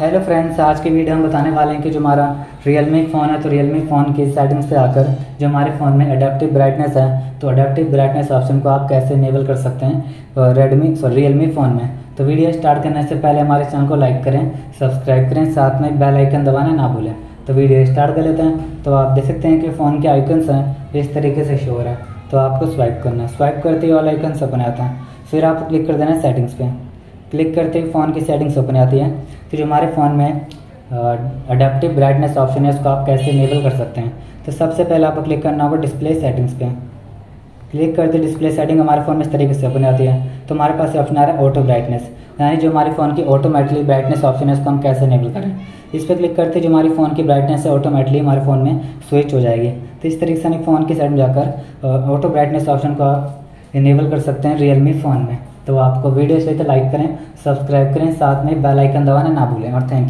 Hello friends, आज के video हम बताने वाले हैं कि जो हमारा Realme फ़ोन है तो Realme फ़ोन की सेटिंग्स पे आकर जो हमारे फ़ोन में अडेप्टिव ब्राइटनेस है तो अडेप्टिव ब्राइटनेस ऑप्शन को आप कैसे इनेबल कर सकते हैं Realme फ़ोन में। तो वीडियो स्टार्ट करने से पहले हमारे चैनल को लाइक करें, सब्सक्राइब करें, साथ में बेल आइकन दबाना ना भूलें। तो वीडियो स्टार्ट कर लेते हैं। तो आप देख सकते हैं कि फ़ोन के आइकन्स हैं इस तरीके से शो हो रहा है, तो आपको स्वाइप करना है। स्वाइप करते ही ऑल आइकन्स ओपन आता है, फिर आप क्लिक कर देना सेटिंग्स पे। क्लिक करते ही फ़ोन की सेटिंग्स ओपन आती है। तो जो हमारे फ़ोन में अडेप्टिव ब्राइटनेस ऑप्शन है उसको आप कैसे इनेबल कर सकते हैं, तो सबसे पहले आपको क्लिक करना होगा डिस्प्ले सेटिंग्स पे। क्लिक करते डिस्प्ले सेटिंग हमारे फ़ोन में इस तरीके से ओपन आती है। तो हमारे पास ऑप्शन आ रहा है ऑटो ब्राइटनेस, यानी जो हमारे फ़ोन की ऑटोमेटिकली ब्राइटनेस ऑप्शन है उसको हम कैसे इनेबल करें। इस पर क्लिक करते जो हमारी फ़ोन की ब्राइटनेस है ऑटोमेटिकली हमारे फ़ोन में स्विच हो जाएगी। तो इस तरीके से हम फ़ोन की सेटिंग जाकर ऑटो ब्राइटनेस ऑप्शन को इनेबल कर सकते हैं Realme फ़ोन में। तो आपको वीडियो चाहिए तो लाइक करें, सब्सक्राइब करें, साथ में बेल आइकन दबाना ना भूलें। और थैंक यू।